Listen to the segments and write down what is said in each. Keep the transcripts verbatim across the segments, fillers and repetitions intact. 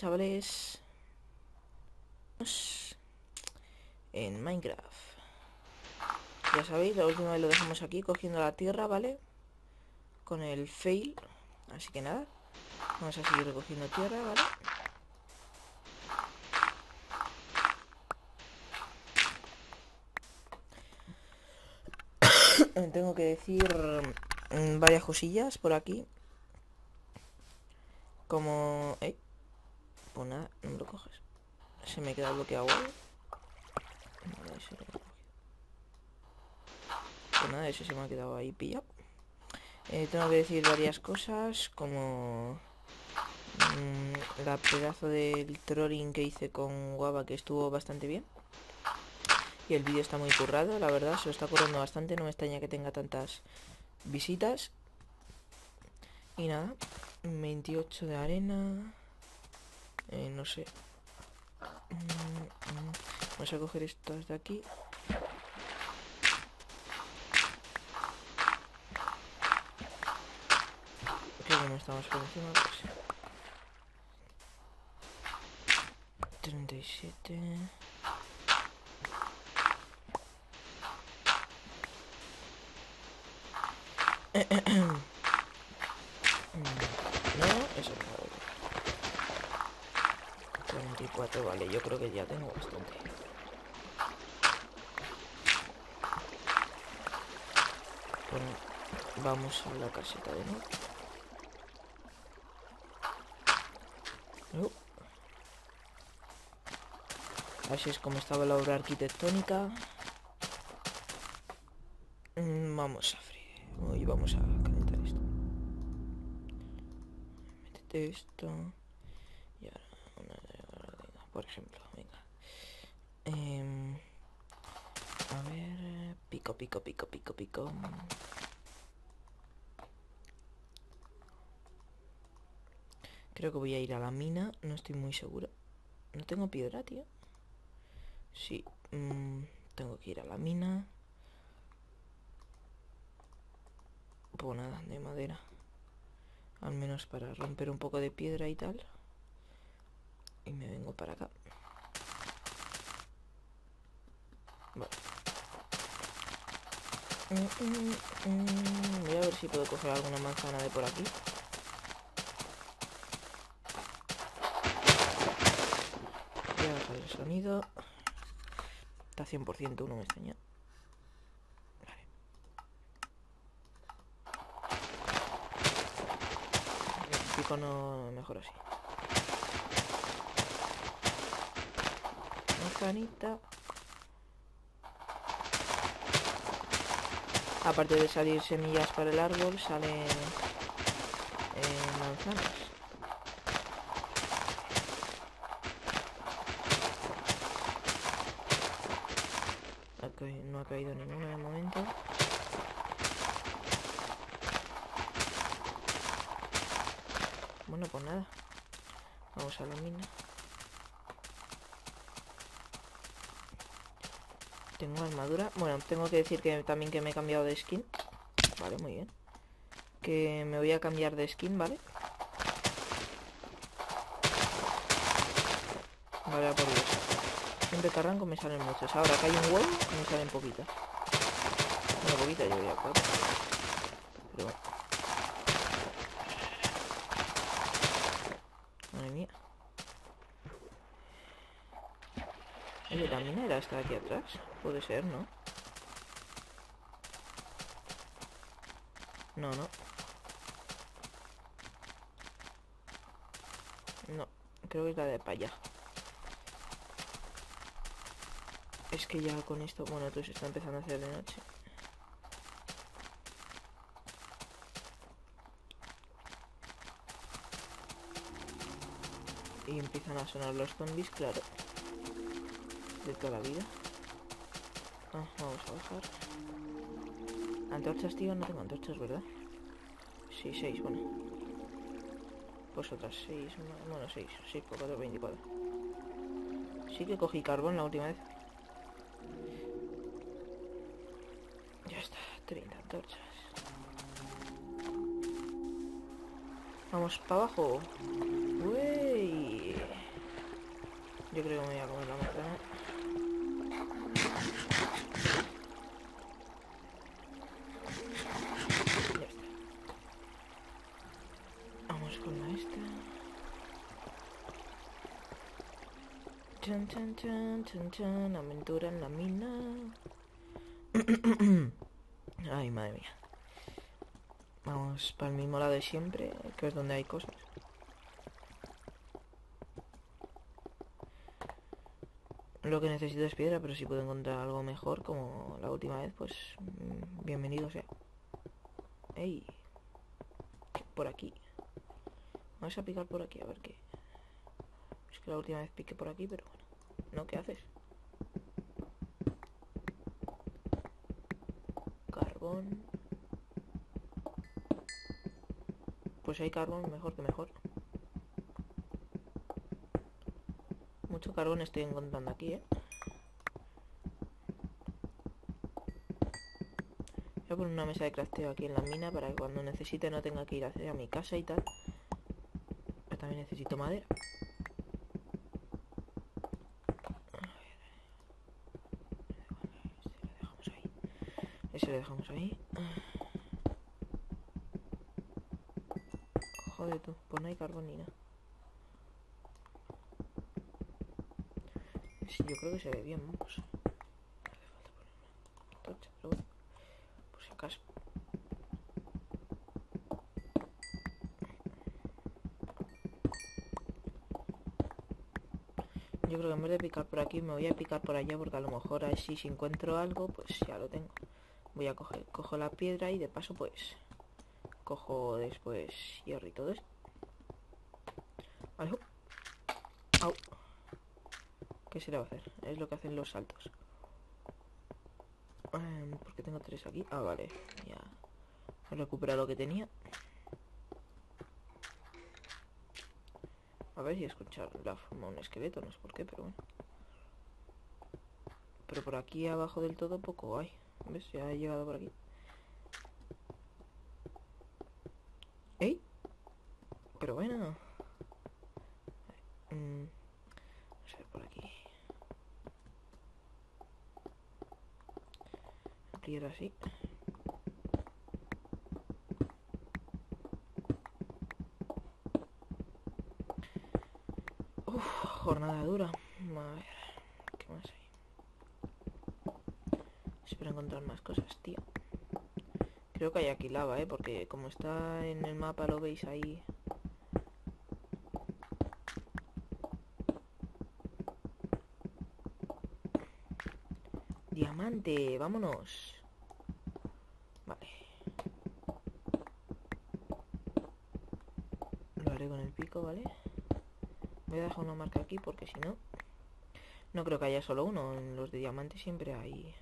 chavales, en Minecraft. Ya sabéis, la última vez lo dejamos aquí cogiendo la tierra, ¿vale? Con el fail. Así que nada, vamos a seguir recogiendo tierra, ¿vale? Tengo que decir varias cosillas por aquí. Como... ¿Eh? Pues nada, no me lo coges. Se me queda bloqueado. Vale, eso lo he cogido. Pues nada, eso se me ha quedado ahí pillado. Eh, tengo que decir varias cosas, como mmm, la pedazo del trolling que hice con guava, que estuvo bastante bien. Y el vídeo está muy currado, la verdad, se lo está currando bastante. No me extraña que tenga tantas visitas. Y nada, veintiocho de arena. Eh, no sé. Vamos a coger estas de aquí. Creo que no estamos por encima, pues. treinta y siete. No, eso no. treinta y cuatro, vale, yo creo que ya tengo bastante. Bueno, vamos a la caseta de nuevo. Uh. Así es como estaba la obra arquitectónica. Mm, vamos a freír. Hoy vamos a calentar esto. Métete esto. Y ahora una de ordenada, por ejemplo. Venga. Eh, a ver. Pico, pico, pico, pico, pico. Creo que voy a ir a la mina. No estoy muy segura. No tengo piedra, tío. Sí. Mm, tengo que ir a la mina. Pues nada, de madera. Al menos para romper un poco de piedra y tal. Y me vengo para acá. Vale. Mm, mm, mm. Voy a ver si puedo coger alguna manzana de por aquí. Voy a bajar el sonido. Está cien por ciento, uno me extraña. No, mejor así. Manzanita. Aparte de salir semillas para el árbol, salen eh, manzanas. Okay, no ha caído ninguna de momento. Bueno, pues nada. Vamos a la mina. Tengo armadura. Bueno, tengo que decir que también que me he cambiado de skin. Vale, muy bien. Que me voy a cambiar de skin, ¿vale? Vale, a por Dios. Siempre que arranco me salen muchos. Ahora que hay un huevo, me salen poquitas. Una poquita yo voy a cuatro. Pero bueno. La minera está aquí atrás, puede ser, ¿no? No, no. No, creo que es la de para allá. Es que ya con esto, bueno, esto se está empezando a hacer de noche. Y empiezan a sonar los zombies, claro. De toda la vida. Ah, vamos a bajar. Antorchas, tío, no tengo antorchas, ¿verdad? Sí, seis, bueno. Pues otras seis, bueno, seis, seis por cuatro, veinticuatro. Sí que cogí carbón la última vez. Ya está, treinta antorchas. Vamos para abajo. Uy. Yo creo que me voy a comer la manzana. Ya está. Vamos con la esta. Chan, chan, chan, chan, chan. Aventura en la mina. Ay, madre mía. Vamos para el mismo lado de siempre, que es donde hay cosas. Lo que necesito es piedra, pero si puedo encontrar algo mejor, como la última vez, pues bienvenido sea. Ey, por aquí. Vamos a picar por aquí, a ver qué. Es que la última vez piqué por aquí, pero bueno. ¿No? ¿Qué haces? Carbón. Pues si hay carbón, mejor que mejor. Mucho carbón estoy encontrando aquí, ¿eh? Voy a poner una mesa de crafteo aquí en la mina para que cuando necesite no tenga que ir hacia mi casa y tal. Pero también necesito madera. A ver, ese lo dejamos ahí. Ese lo dejamos ahí. Joder tú, pues no hay carbón ni nada. Yo creo que se ve bien, vamos. No hace falta poner una torcha, pero bueno, por si acaso. Yo creo que en vez de picar por aquí me voy a picar por allá, porque a lo mejor así si encuentro algo, pues ya lo tengo. Voy a coger, cojo la piedra y de paso pues cojo después hierro y todo eso. Vale, au. ¿Qué se le va a hacer? Es lo que hacen los saltos. Eh, ¿Por qué tengo tres aquí? Ah, vale. Ya he recuperado lo que tenía. A ver si escuchar la forma de un esqueleto. No sé por qué, pero bueno. Pero por aquí abajo del todo poco hay. ¿Ves? Ya he llegado por aquí. ¡Ey! Pero bueno. Mm. Vamos a ver por aquí. Piedra así. Uff, jornada dura. A ver, ¿qué más hay? Espero encontrar más cosas, tío. Creo que hay aquí lava, ¿eh? Porque como está en el mapa, lo veis ahí. Diamante, vámonos. Vale. Lo haré con el pico, ¿vale? Voy a dejar una marca aquí porque si no... No creo que haya solo uno. En los de diamante siempre hay...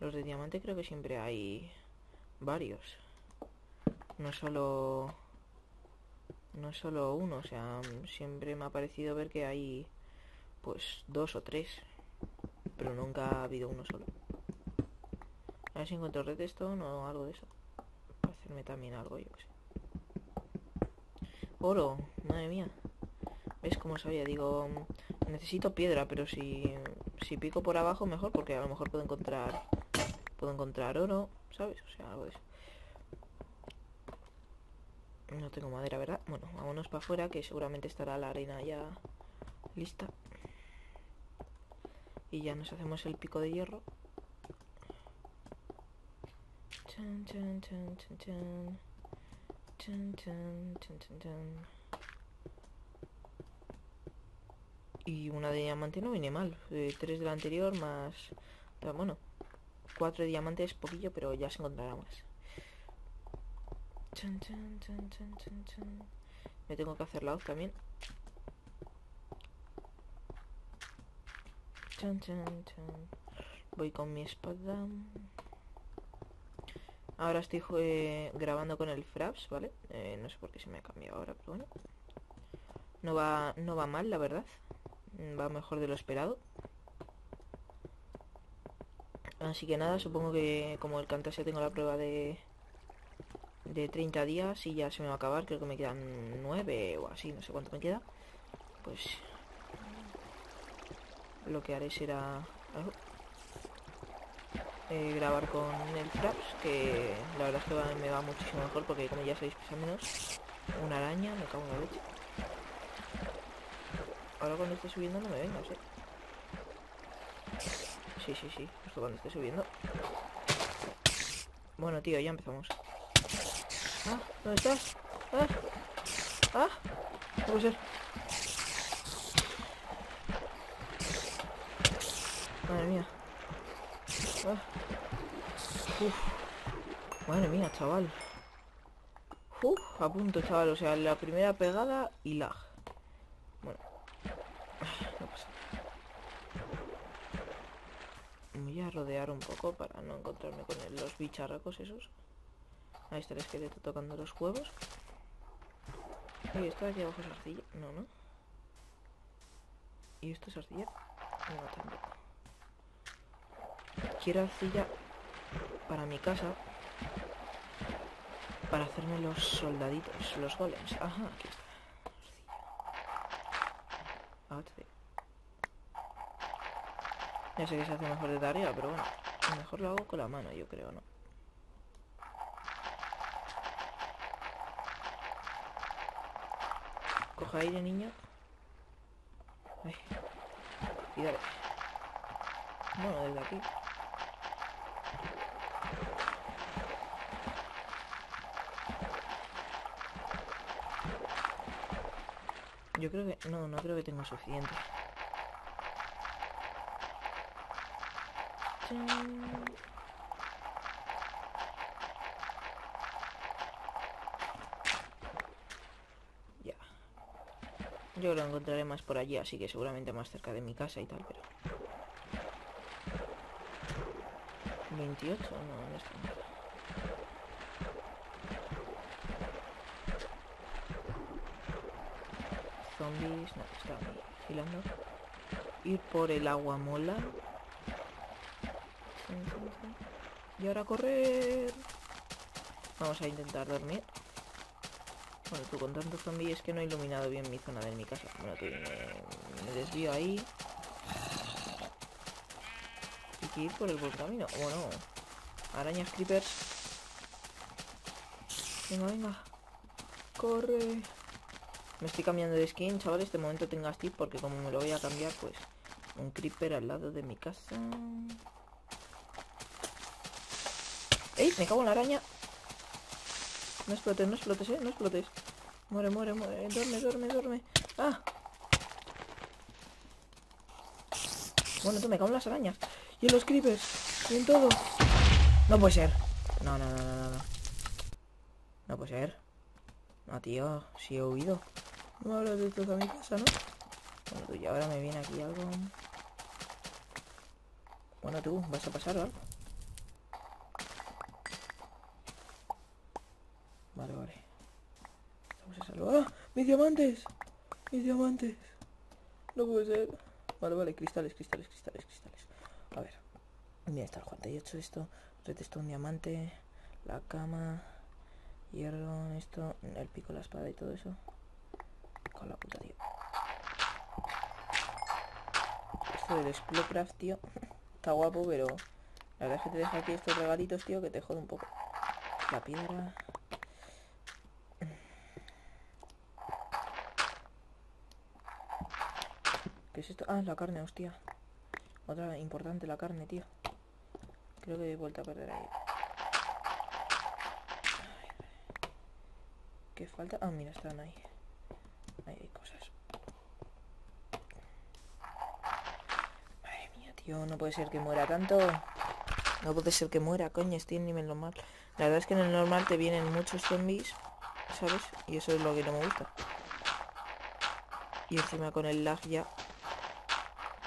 Los de diamante creo que siempre hay varios. No solo... No solo uno, o sea, siempre me ha parecido ver que hay... Pues dos o tres. Pero nunca ha habido uno solo. A ver si encuentro redstone o algo de eso. Para hacerme también algo, yo que sé. Oro, madre mía. ¿Ves cómo sabía? Digo, necesito piedra, pero si, si pico por abajo mejor, porque a lo mejor puedo encontrar Puedo encontrar oro, ¿sabes? O sea, algo de eso. No tengo madera, ¿verdad? Bueno, vámonos para afuera, que seguramente estará la arena ya lista. Y ya nos hacemos el pico de hierro. Chan, chan, chan, chan, chan. Chan, chan, chan, chan, chan. Y una de diamante no viene mal. Eh, tres de la anterior más... Pero bueno, cuatro de diamante es poquillo, pero ya se encontrará más. Chan, chan, chan, chan, chan, chan. Me tengo que hacer la hoz también. Chan, chan, chan. Voy con mi espada. Ahora estoy eh, grabando con el Fraps, ¿vale? Eh, no sé por qué se me ha cambiado ahora, pero bueno. No va, no va mal, la verdad. Va mejor de lo esperado. Así que nada, supongo que como el Camtasia tengo la prueba de, de treinta días y ya se me va a acabar. Creo que me quedan nueve o así, no sé cuánto me queda. pues lo que haré será eh, grabar con el Fraps, que la verdad es que va, me va muchísimo mejor, porque como ya sabéis pesa menos. Una araña, me cago en la leche. Ahora cuando esté subiendo no me vengas, ¿eh? Sí, sí, sí, justo cuando esté subiendo. Bueno, tío, ya empezamos. Ah, ¿dónde estás? Ah, ah, no puede ser. Madre mía. Ah. Uf. Madre mía, chaval. Uf, a punto, chaval, o sea, la primera pegada y lag. Bueno. No pasa nada. Voy a rodear un poco para no encontrarme con el, los bicharracos esos. Ahí está el esqueleto tocando los huevos. Y esto de aquí abajo es arcilla. No, no. ¿Y esto es arcilla? No, tampoco. Quiero arcilla para mi casa. Para hacerme los soldaditos, los golems. Ajá, aquí está. Ya sé que se hace mejor de tarea, pero bueno. Mejor lo hago con la mano, yo creo, ¿no? Coja aire, niño. Ay. Y dale. Bueno, desde aquí. Yo creo que... No, no creo que tengo suficiente. Ya. Yo lo encontraré más por allí, así que seguramente más cerca de mi casa y tal, pero... ¿veintiocho? No, no está mal. Zombies, no, está vigilando. Ir por el agua mola. Y ahora correr. Vamos a intentar dormir. Bueno, tú con tantos zombies es que no he iluminado bien mi zona de mi casa. Bueno, tú me, me desvío ahí. Hay que ir por el buen camino. Bueno, arañas, creepers. Venga, venga. Corre. Me estoy cambiando de skin, chavales, de momento tengo a Steve, porque como me lo voy a cambiar, pues... un creeper al lado de mi casa... ¡Ey! ¡Me cago en la araña! No explotes, no explotes, ¿eh? No explotes. Muere, muere, muere. Duerme, duerme, duerme. ¡Ah! Bueno, tú, me cago en las arañas. Y en los creepers. Y en todo. No puede ser. No, no, no, no, no. No puede ser. No, tío. Si he huido. No hablo de toda mi casa, ¿no? Bueno, tú, y ahora me viene aquí algo. Bueno, tú, vas a pasar, ¿vale? Vale, vale. Vamos a salvar. ¡Ah! ¡Mis diamantes! ¡Mis diamantes! No puede ser. Vale, vale, cristales, cristales, cristales, cristales. A ver. Mira, está el cuarenta y ocho, esto. Retesto un diamante. La cama. Hierro, esto. El pico, la espada y todo eso. Con la puta, tío. Esto del explorcraft, tío. Está guapo, pero la verdad es que te deja aquí estos regalitos, tío, que te jode un poco. La piedra. ¿Qué es esto? Ah, es la carne, hostia. Otra importante, la carne, tío. Creo que he vuelto a perder ahí. ¿Qué falta? Ah, mira, están ahí. Ahí hay cosas. Madre mía, tío, no puede ser que muera tanto. No puede ser que muera, coño, estoy en nivel normal. La verdad es que en el normal te vienen muchos zombies, ¿sabes? Y eso es lo que no me gusta. Y encima con el lag ya.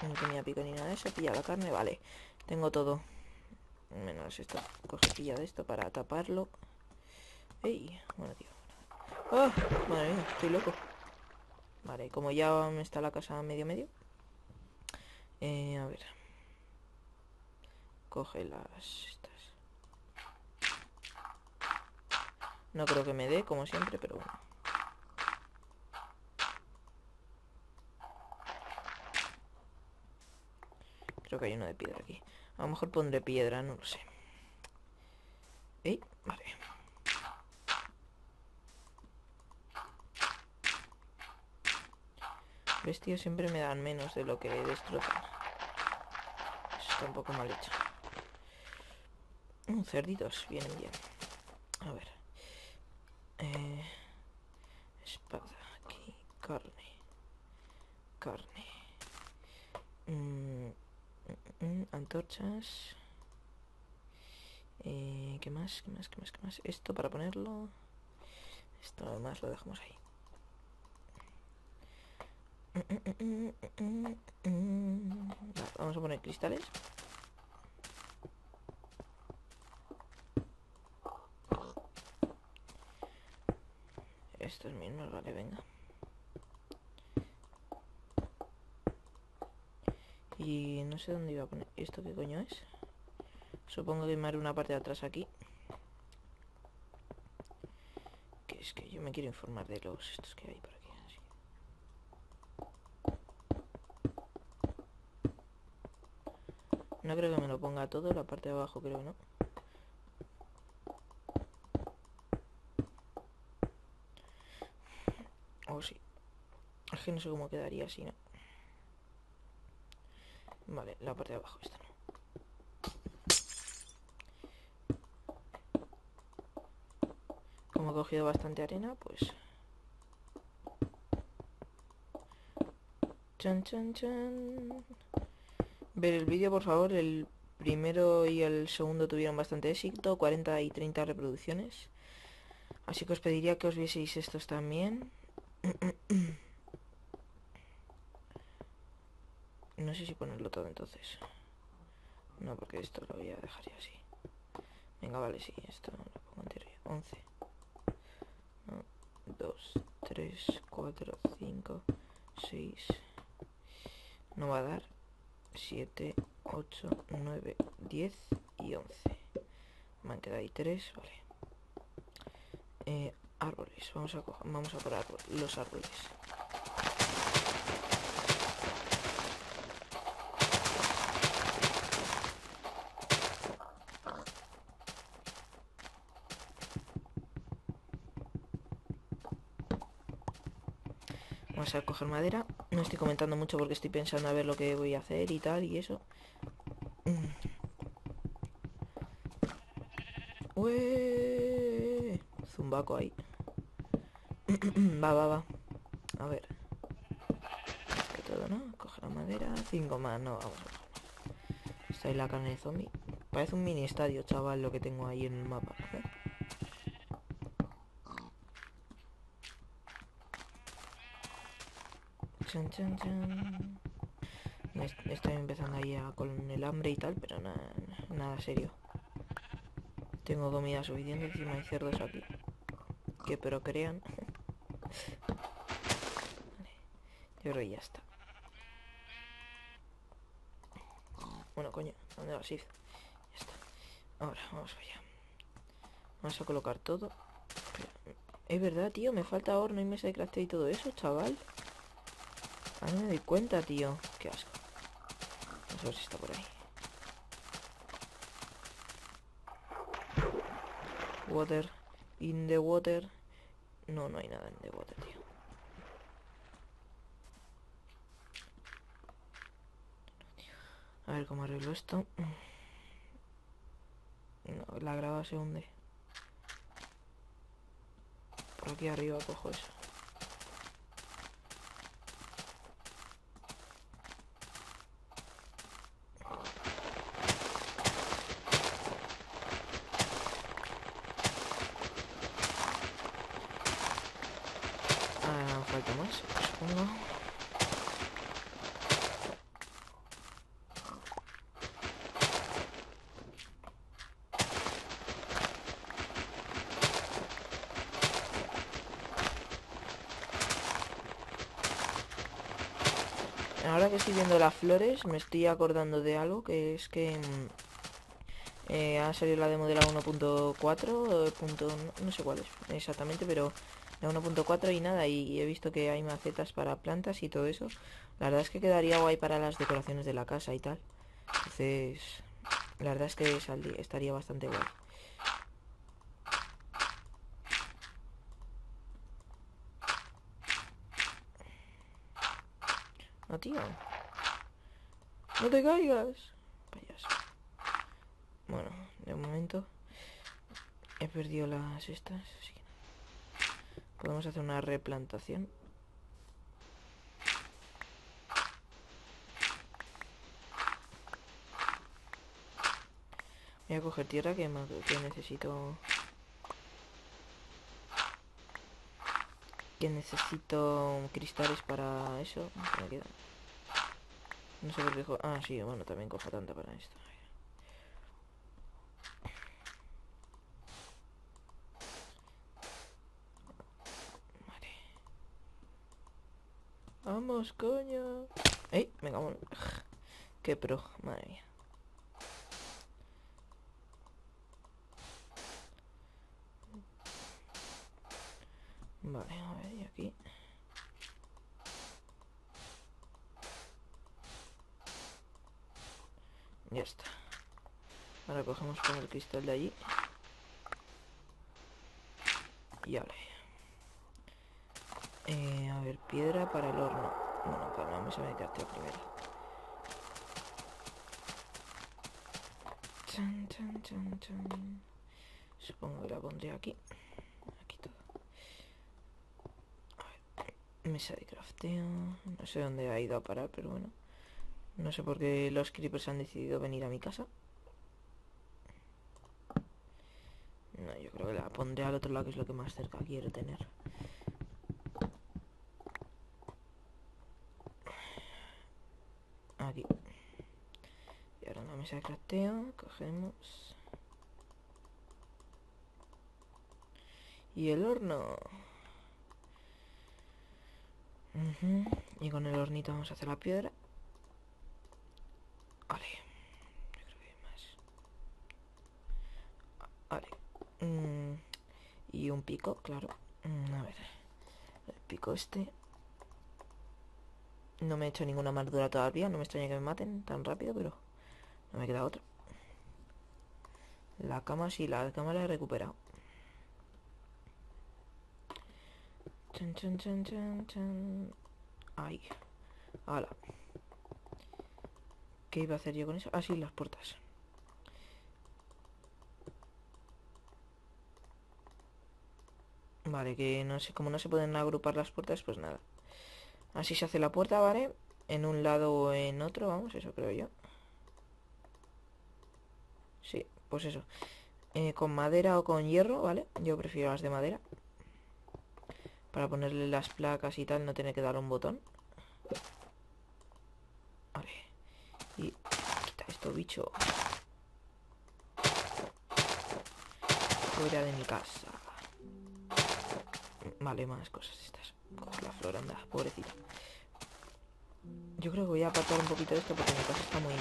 No tenía pico ni nada de eso. Pilla la carne, vale. Tengo todo. Menos esto. Coge pilla de esto para taparlo. Ey, bueno, tío. ¡Ah! ¡Oh! Madre mía, estoy loco. Vale, como ya me está la casa medio medio. Eh, a ver. Coge las estas. No creo que me dé, como siempre, pero bueno. Creo que hay uno de piedra aquí. A lo mejor pondré piedra, no lo sé. ¿Eh? Vale. ¿Ves, tío? Siempre me dan menos de lo que destrozan. Eso está un poco mal hecho. Mm, cerditos, vienen bien. A ver. Eh, espada, aquí, carne. Carne. Mm, mm, antorchas. Eh, ¿Qué más? ¿Qué más? ¿Qué más? ¿Qué más? Esto para ponerlo. Esto además lo dejamos ahí. Vamos a poner cristales. Estos mismos, vale, venga. Y no sé dónde iba a poner. ¿Esto qué coño es? Supongo que me haré una parte de atrás aquí. Que es que yo me quiero informar de los estos que hay por aquí. No creo que me lo ponga todo, la parte de abajo creo que no. O oh, sí. Es que no sé cómo quedaría así, ¿no? Vale, la parte de abajo, esta no. Como he cogido bastante arena, pues... Chan, chan, chan... Ver el vídeo, por favor. El primero y el segundo tuvieron bastante éxito, cuarenta y treinta reproducciones. Así que os pediría que os vieseis estos también. No sé si ponerlo todo entonces. No, porque esto lo voy a dejar ya así. Venga, vale, sí, esto lo pongo entero ya. once, dos, tres, cuatro, cinco, seis. No va a dar. siete, ocho, nueve, diez y once. Me han quedado ahí tres, vale. Eh, árboles, vamos a coger, vamos a por árbol, los árboles. Vamos a coger madera. No estoy comentando mucho porque estoy pensando a ver lo que voy a hacer y tal y eso. Ué, zumbaco ahí. Va, va, va. A ver. Que todo, ¿no? Coge la madera. Cinco más, no, vamos a coger. Está ahí la carne de zombie. Parece un mini estadio, chaval, lo que tengo ahí en el mapa. Chan, chan, chan. Estoy empezando ahí a, con el hambre y tal, pero na, na, nada serio. Tengo comida suficiente, encima hay cerdos aquí. Que pero crean. Vale. Yo creo que ya está. Bueno, coño, ¿dónde vas, Sid? Ya está. Ahora, vamos allá. Vamos a colocar todo. Es verdad, tío, me falta horno y mesa de crafteo y todo eso, chaval. Ah, no me doy cuenta, tío. Qué asco. Vamos a ver si está por ahí. Water. In the water. No, no hay nada en the water, tío. A ver cómo arreglo esto. No, la grava se hunde. Por aquí arriba cojo eso. Falta más, supongo. Ahora que estoy viendo las flores, me estoy acordando de algo, que es que eh, ha salido la demo de la uno punto cuatro, no, no sé cuál es exactamente, pero... La uno punto cuatro y nada, y he visto que hay macetas para plantas y todo eso. La verdad es que quedaría guay para las decoraciones de la casa y tal. Entonces, la verdad es que saldría, estaría bastante bueno. No, tío. No te caigas. Payaso. Bueno, de momento he perdido las estas, así que no. Podemos hacer una replantación. Voy a coger tierra que, más, que necesito... Que necesito cristales para eso. Me queda. No sé por qué... Ah, sí, bueno, también cojo tanta para esto. Vale. Vamos, coño. ¡Ey! Me cago en... ¡Qué pro! Madre mía. Vale, a ver, y aquí. Ya está. Ahora cogemos con el cristal de allí. Y vale. Eh, a ver, piedra para el horno. Bueno, calma, vamos a meterte primero. Chan, chan, chan, chan. Supongo que la pondré aquí. Mesa de crafteo. No sé dónde ha ido a parar, pero bueno. No sé por qué los creepers han decidido venir a mi casa. No, yo creo que la pondré al otro lado, que es lo que más cerca quiero tener. Aquí. Y ahora una mesa de crafteo. Cogemos. Y el horno. Uh-huh. Y con el hornito vamos a hacer la piedra. Vale. Yo creo que hay más. Vale. Mm. Y un pico, claro. Mm, a ver. El pico este. No me he hecho ninguna armadura todavía. No me extraña que me maten tan rápido, pero... No me queda otra. La cama sí, la cama la he recuperado. Chan, chan, chan, chan, chan. Ay. Hala. ¿Qué iba a hacer yo con eso? Ah, sí, las puertas. Vale, que no sé, como no se pueden agrupar las puertas, pues nada. Así se hace la puerta, ¿vale? En un lado o en otro, vamos, eso creo yo. Sí, pues eso. Eh, con madera o con hierro, ¿vale? Yo prefiero las de madera. Para ponerle las placas y tal, no tiene que dar un botón. Vale. Y quita esto, bicho. Fuera de mi casa. Vale, más cosas estas. Coge la flor, anda, pobrecita. Yo creo que voy a apartar un poquito de esto porque mi casa está muy...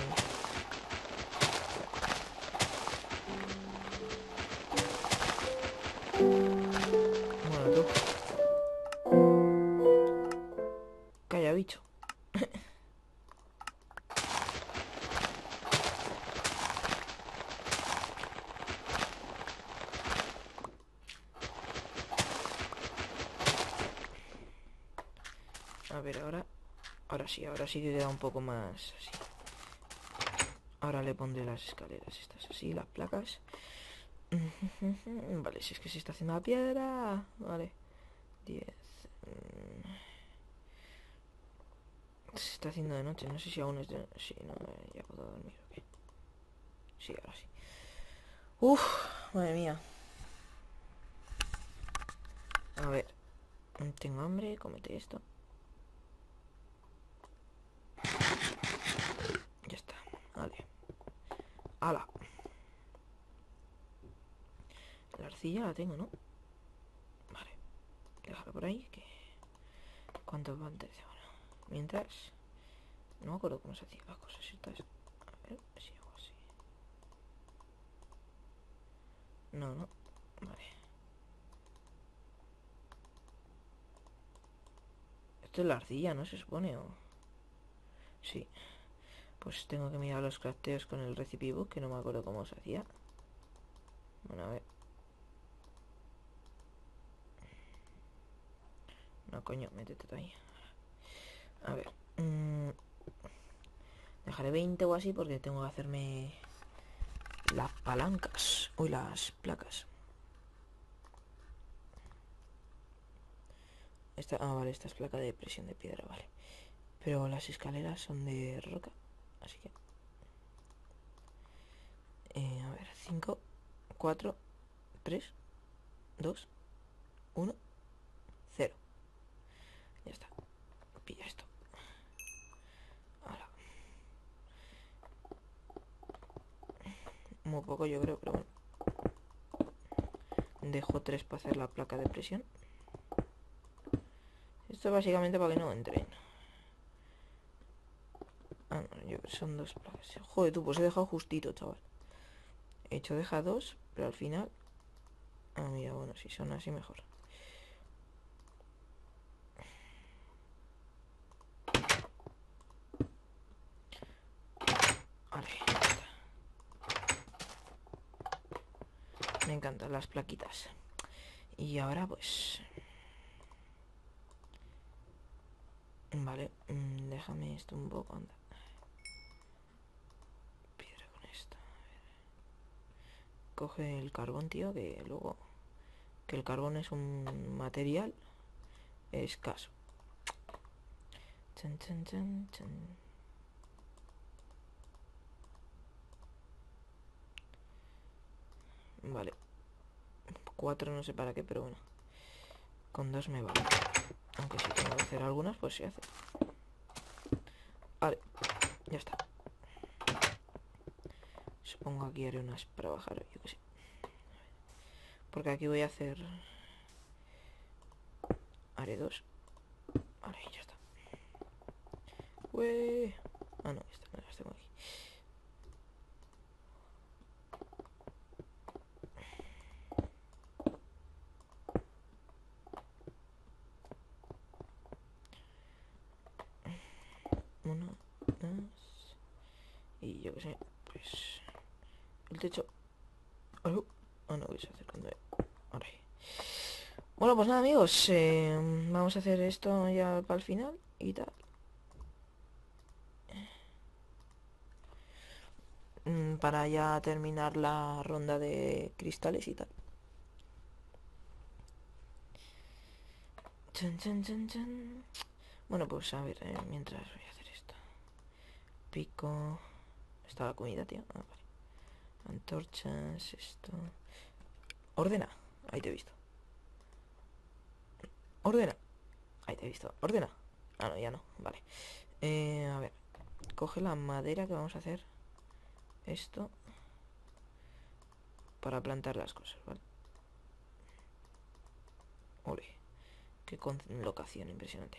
A ver, ahora... Ahora sí, ahora sí que queda un poco más así. Ahora le pondré las escaleras estas así, las placas. Vale, si es que se está haciendo la piedra. Vale. diez. Se está haciendo de noche, no sé si aún es de noche. Sí, no, ya puedo dormir, ok. Sí, ahora sí. Uff, madre mía. A ver. Tengo hambre, cómete esto. Ya está, vale. ¡Hala! La arcilla la tengo, ¿no? Vale. Déjalo por ahí, que... ¿Cuántos van? trece, bueno. Mientras... No me acuerdo cómo se hacían las cosas estas. A ver, si hago así. No, no. Vale. Esto es la arcilla, ¿no se supone? ¿O? Sí. Pues tengo que mirar los crafteos con el recipe book, que no me acuerdo cómo se hacía. Bueno, a ver. No, coño, métete todavía. A ver. Mmm, dejaré veinte o así porque tengo que hacerme las palancas. Uy, las placas. Esta, ah, vale, esta es placa de presión de piedra, vale. Pero las escaleras son de roca, así que... Eh, a ver, cinco, cuatro, tres, dos, uno, cero. Ya está. Pilla esto. Ahora. Muy poco yo creo, pero bueno. Dejo tres para hacer la placa de presión. Esto básicamente para que no entren. Ah, no, yo, son dos placas. Joder, tú, pues he dejado justito, chaval. He hecho, deja dos, pero al final... Ah, mira, bueno, si son así mejor. Vale, ya está. Me encantan las plaquitas. Y ahora pues... Vale, mm, déjame esto un poco, anda. Piedra con esto. Coge el carbón, tío, que luego... Que el carbón es un material escaso. Chan, chan, chan, chan. Vale. Cuatro no sé para qué, pero bueno. Con dos me vale. Aunque si tengo que hacer algunas, pues se hace. Vale, ya está. Supongo aquí haré unas para bajar, yo que sé. Porque aquí voy a hacer... Haré dos. Vale, ya está. Ué. Ah, no, esta no las tengo aquí. Y yo que sé, pues... El techo... Oh, no voy a hacer cuando... Bueno, pues nada, amigos. Eh, vamos a hacer esto ya para el final y tal. Para ya terminar la ronda de cristales y tal. Chan, chan, chan, chan. Bueno, pues a ver, eh, mientras voy a hacer esto. Pico... Está la comida, tío. Ah, vale. Antorchas, esto. Ordena. Ahí te he visto. Ordena. Ahí te he visto. Ordena. Ah, no, ya no. Vale. Eh, a ver. Coge la madera que vamos a hacer. Esto. Para plantar las cosas, ¿vale? Ole. Qué locación impresionante.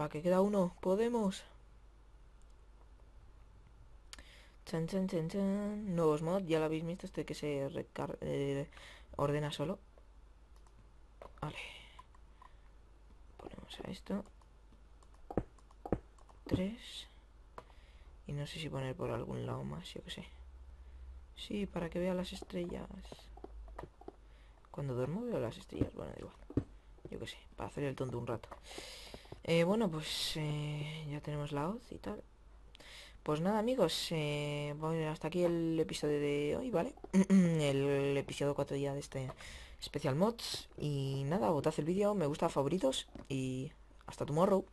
Va, que queda uno. Podemos. Chan, chan, chan, chan. Nuevos mods, ya lo habéis visto, este que se recar eh, ordena solo. Vale. Ponemos a esto. Tres. Y no sé si poner por algún lado más, yo que sé. Sí, para que vea las estrellas. Cuando duermo veo las estrellas, bueno, da igual. Yo que sé, para hacer el tonto un rato. Eh, bueno, pues eh, ya tenemos la hoz y tal. Pues nada, amigos, eh, bueno, hasta aquí el episodio de hoy, ¿vale? El episodio cuatro ya de este especial mods. Y nada, votad el vídeo, me gusta, favoritos. Y hasta tomorrow.